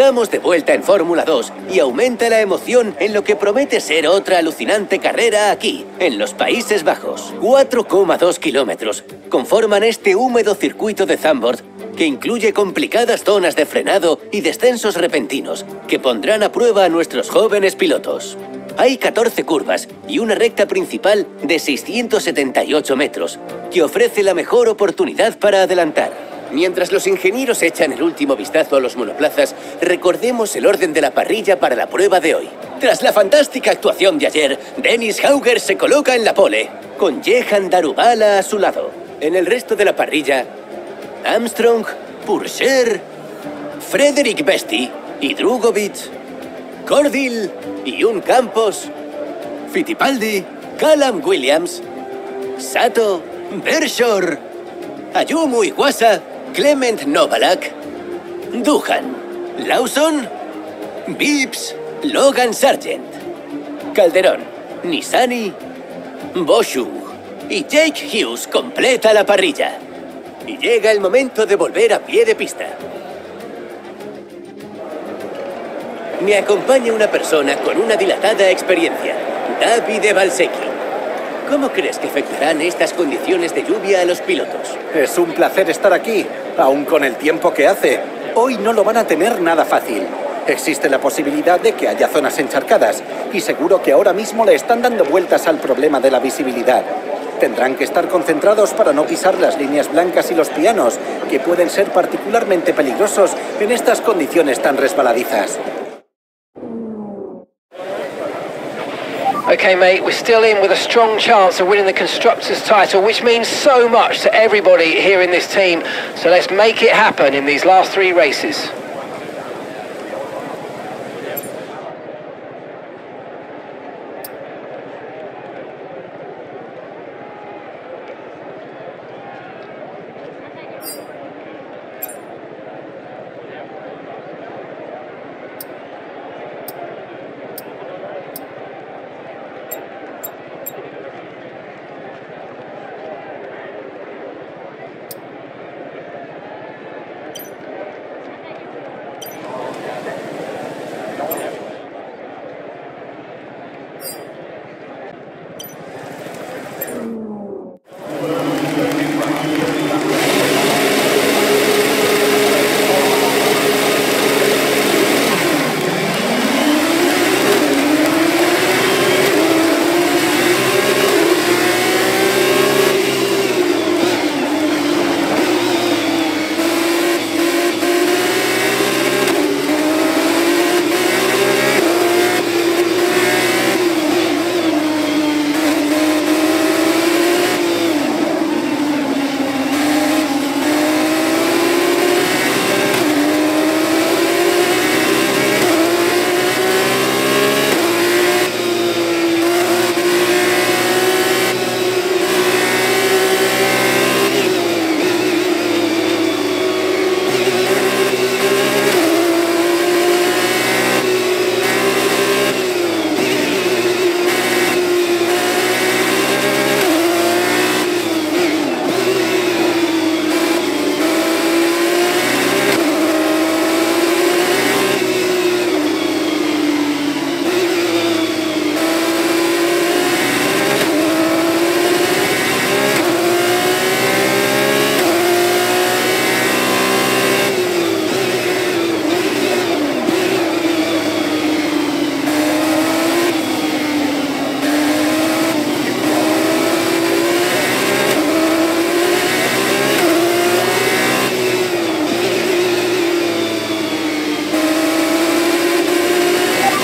Estamos de vuelta en Fórmula 2 y aumenta la emoción en lo que promete ser otra alucinante carrera aquí, en los Países Bajos. 4,2 kilómetros conforman este húmedo circuito de Zandvoort que incluye complicadas zonas de frenado y descensos repentinos que pondrán a prueba a nuestros jóvenes pilotos. Hay 14 curvas y una recta principal de 678 metros que ofrece la mejor oportunidad para adelantar. Mientras los ingenieros echan el último vistazo a los monoplazas, recordemos el orden de la parrilla para la prueba de hoy. Tras la fantástica actuación de ayer, Dennis Hauger se coloca en la pole, con Jehan Darubala a su lado. En el resto de la parrilla, Armstrong, Pourchaire, Frederick Vesti y Drugovich, Cordil y un Campos, Fittipaldi, Callum Williams, Sato, Verschoor, Ayumu Iwasa, Clement Novalak, Duhan Lawson, Vips, Logan Sargent, Calderón, Nisani, Boshu y Jake Hughes completa la parrilla. Y llega el momento de volver a pie de pista. Me acompaña una persona con una dilatada experiencia, David Balsecchi. ¿Cómo crees que afectarán estas condiciones de lluvia a los pilotos? Es un placer estar aquí, aun con el tiempo que hace. Hoy no lo van a tener nada fácil. Existe la posibilidad de que haya zonas encharcadas y seguro que ahora mismo le están dando vueltas al problema de la visibilidad. Tendrán que estar concentrados para no pisar las líneas blancas y los pianos, que pueden ser particularmente peligrosos en estas condiciones tan resbaladizas. Okay, mate, we're still in with a strong chance of winning the Constructors' title, which means so much to everybody here in this team. So let's make it happen in these last three races.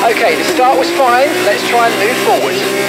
Okay, the start was fine, let's try and move forward.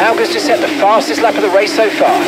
Hauger's just set the fastest lap of the race so far.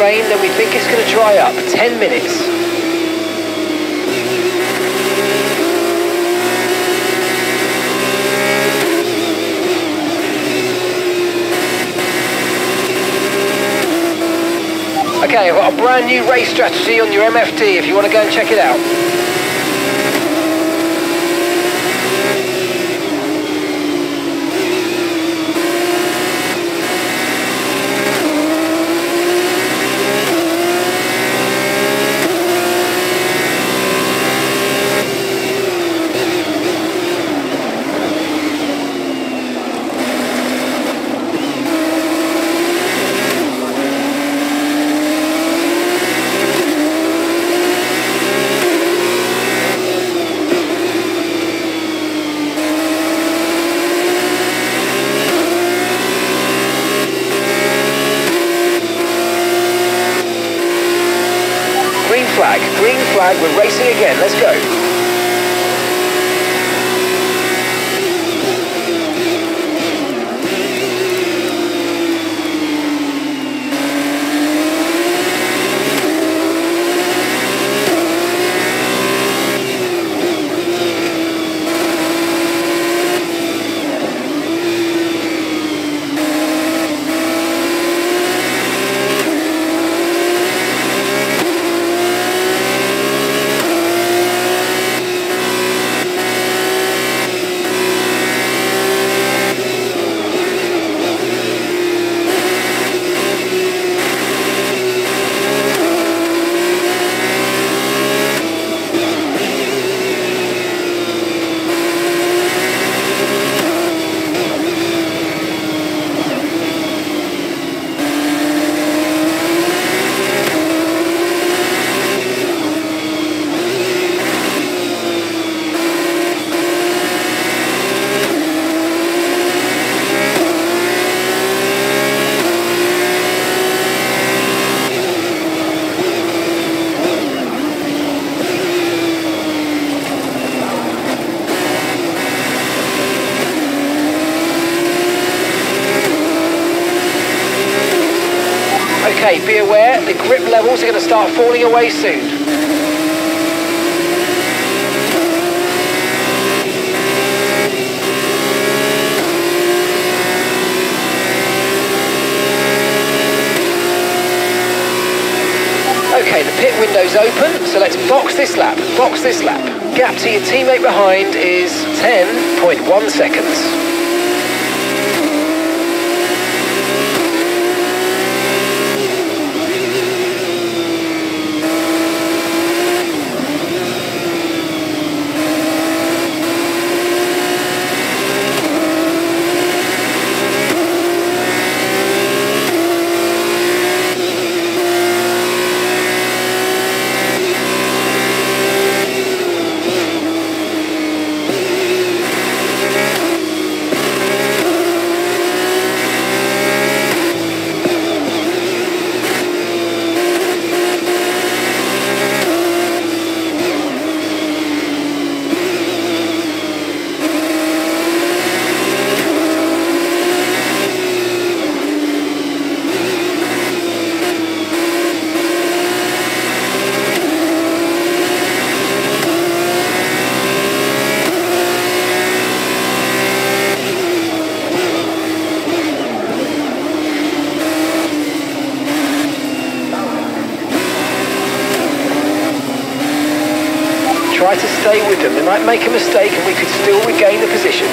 Then we think it's going to dry up. 10 minutes. Okay, I've got a brand new race strategy on your MFD if you want to go and check it out. We're racing again, let's go. Be aware, the grip levels are going to start falling away soon. Okay, the pit window's open, so let's box this lap, gap to your teammate behind is 10.1 seconds. Stay with them, they might make a mistake and we could still regain the position.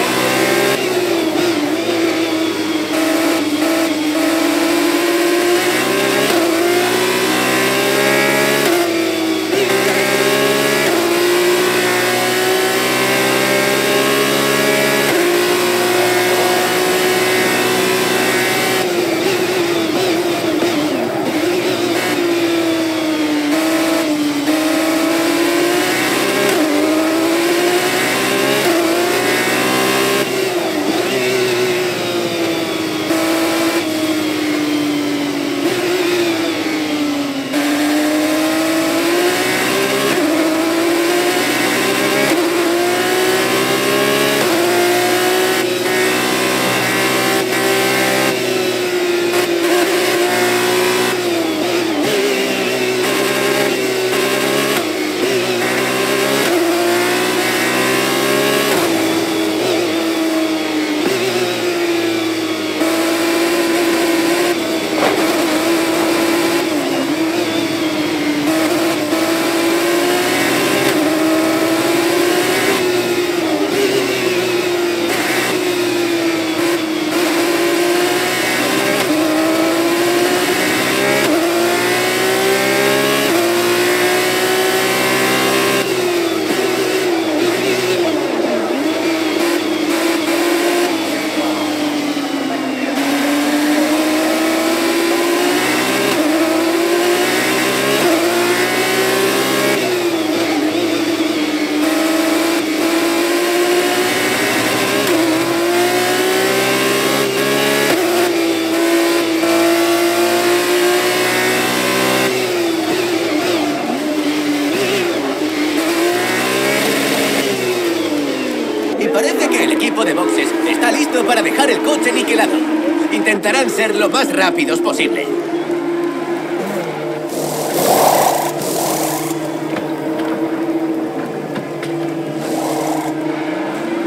Ser lo más rápidos posible.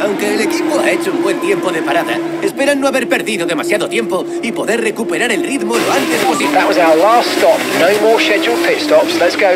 Aunque el equipo ha hecho un buen tiempo de parada, esperan no haber perdido demasiado tiempo y poder recuperar el ritmo lo antes posible. That was our last stop. No more scheduled pit stops. Let's go.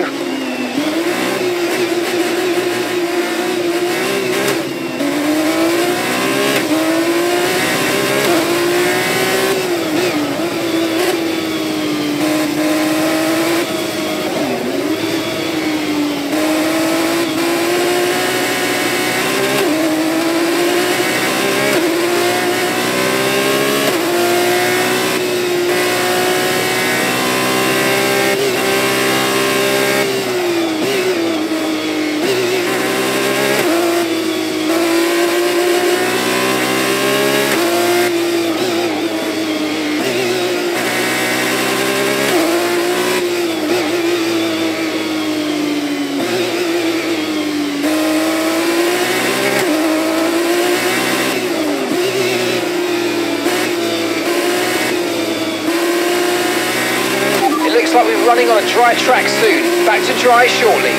Running on a dry track soon, back to dry shortly.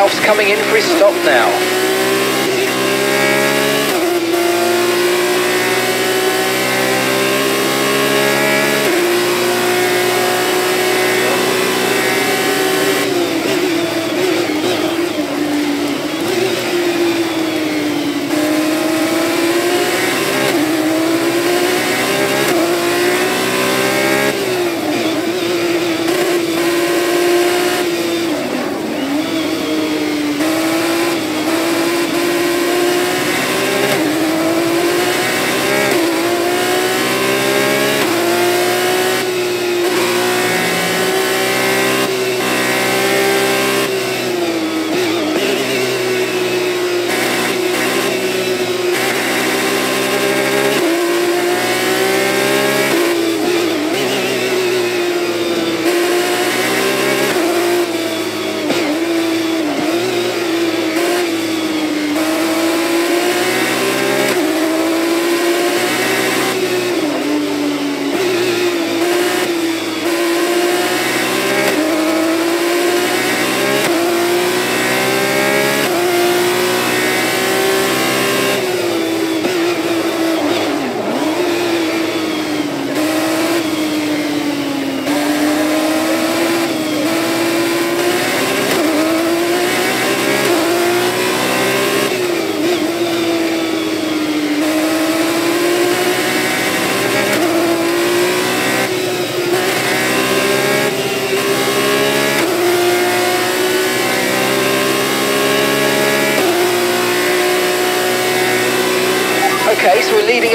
Ralph's coming in for his stop now.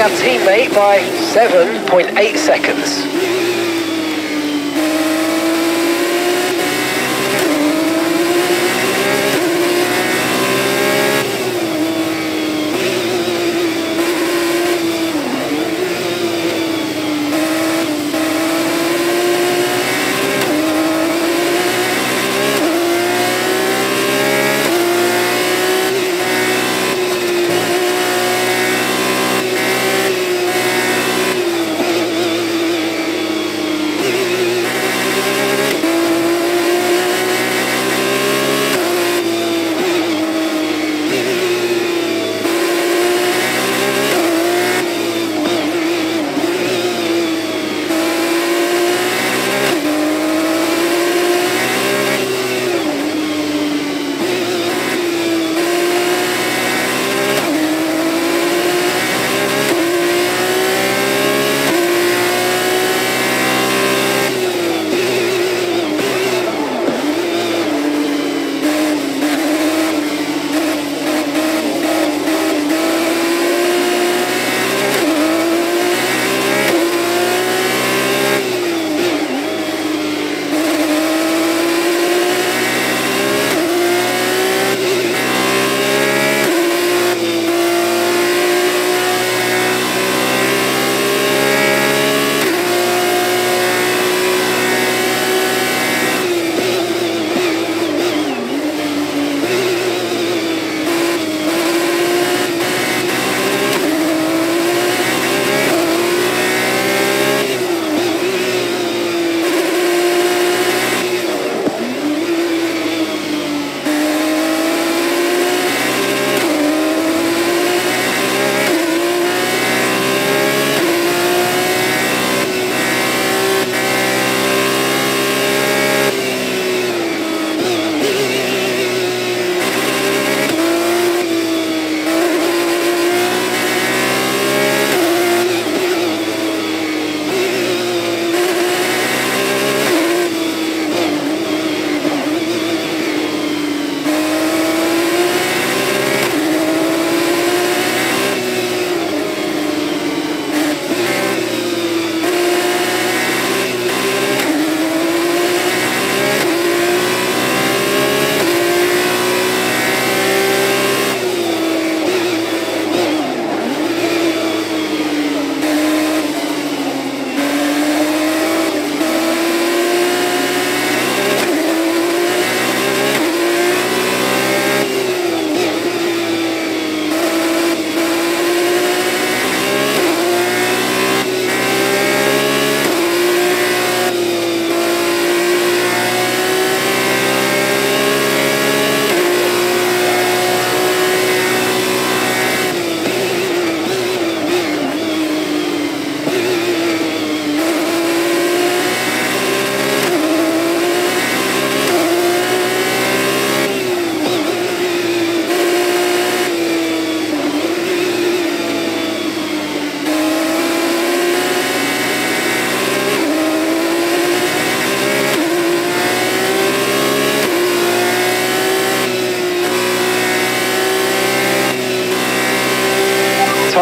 Our teammate by 7.8 seconds.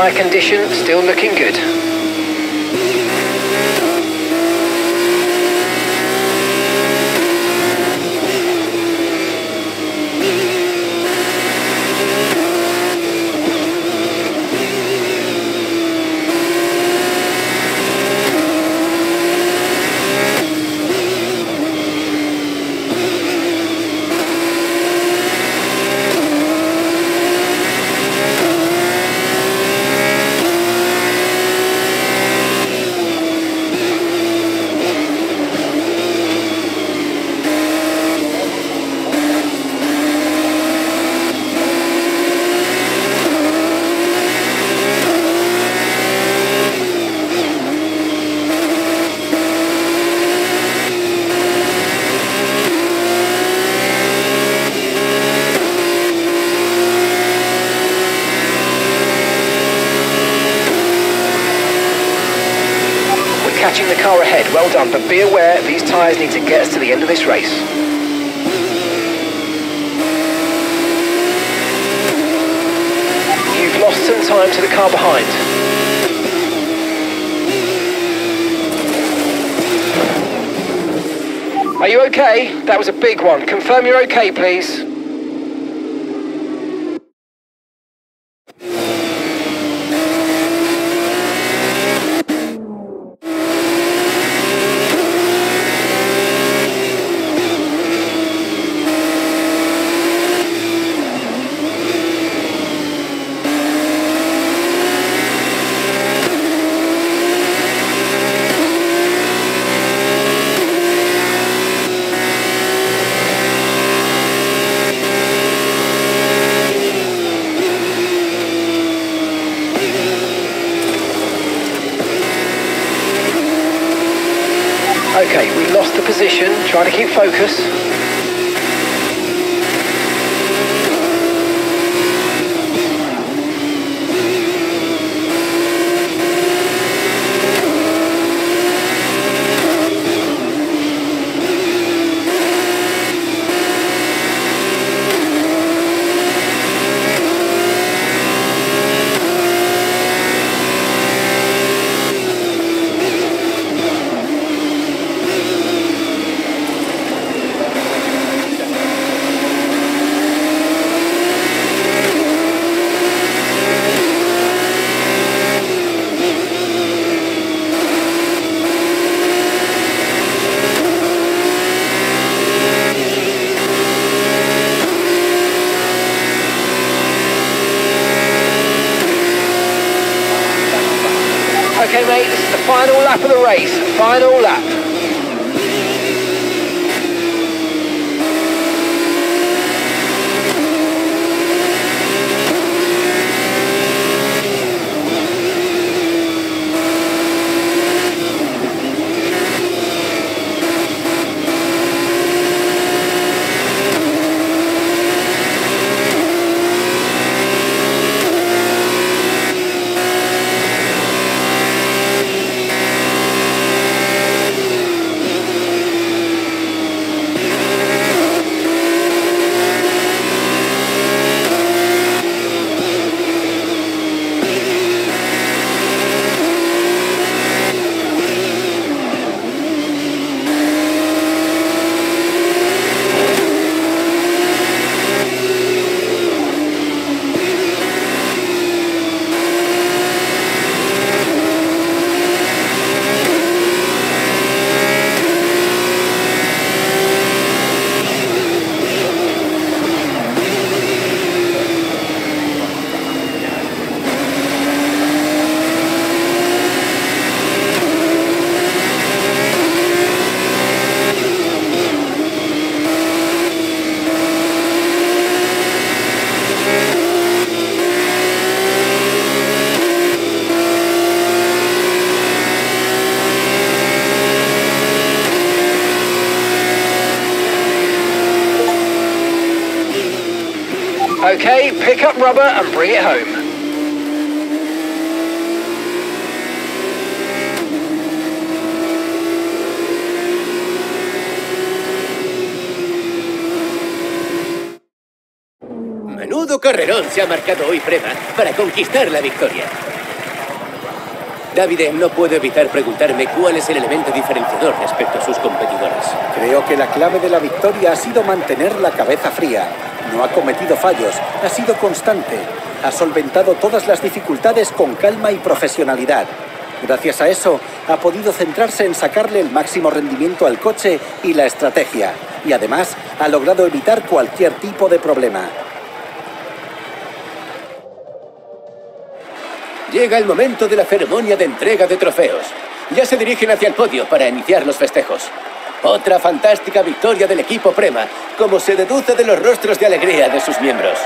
tyre condition still looking good. Well done, but be aware these tyres need to get us to the end of this race. You've lost some time to the car behind. Are you okay? That was a big one. Confirm you're okay, please. Try to keep focus. Final lap. Okay, pick up rubber and bring it home. Menudo carrerón se ha marcado hoy Prema para conquistar la victoria. Davide no puedo evitar preguntarme cuál es el elemento diferenciador respecto a sus competidores. Creo que la clave de la victoria ha sido mantener la cabeza fría. No ha cometido fallos, ha sido constante. Ha solventado todas las dificultades con calma y profesionalidad. Gracias a eso, ha podido centrarse en sacarle el máximo rendimiento al coche y la estrategia. Y además, ha logrado evitar cualquier tipo de problema. Llega el momento de la ceremonia de entrega de trofeos. Ya se dirigen hacia el podio para iniciar los festejos. Otra fantástica victoria del equipo Prema, como se deduce de los rostros de alegría de sus miembros.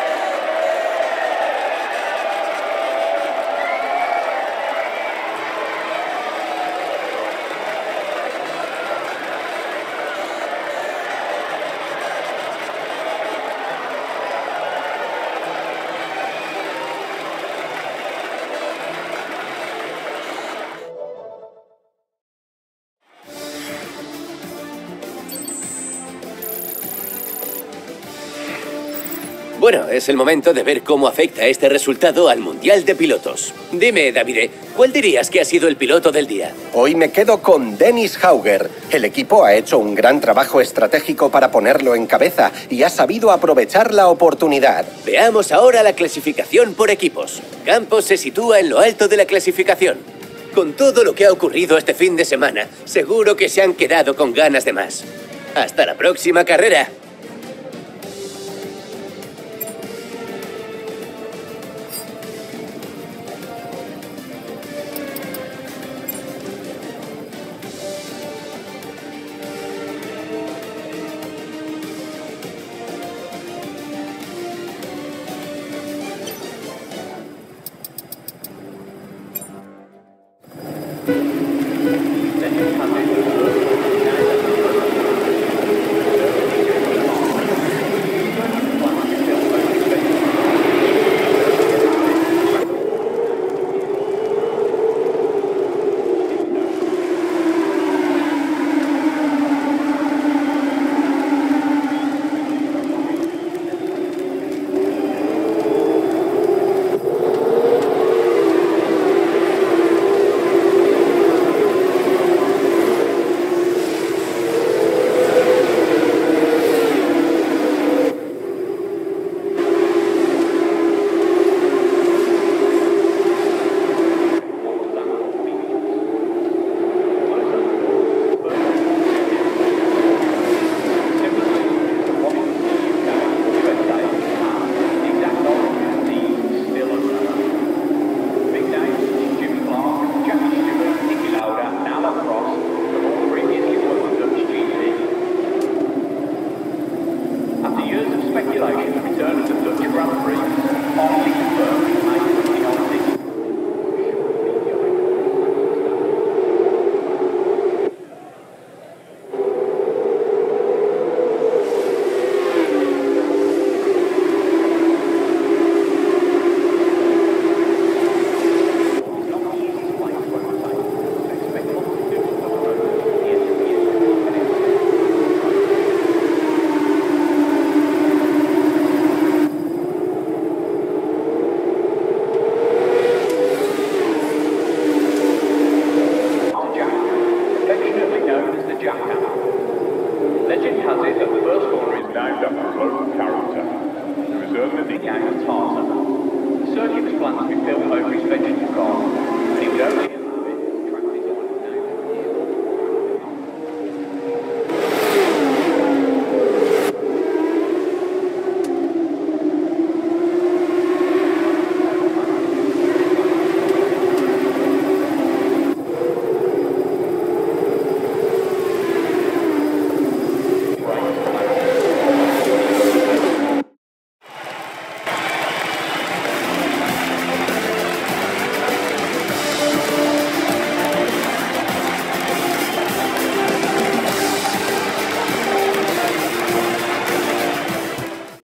Bueno, es el momento de ver cómo afecta este resultado al Mundial de Pilotos. Dime, Davide, ¿cuál dirías que ha sido el piloto del día? Hoy me quedo con Dennis Hauger. El equipo ha hecho un gran trabajo estratégico para ponerlo en cabeza y ha sabido aprovechar la oportunidad. Veamos ahora la clasificación por equipos. Campos se sitúa en lo alto de la clasificación. Con todo lo que ha ocurrido este fin de semana, seguro que se han quedado con ganas de más. ¡Hasta la próxima carrera! Surgery was planned to be filled over his vegetable garden, and he would only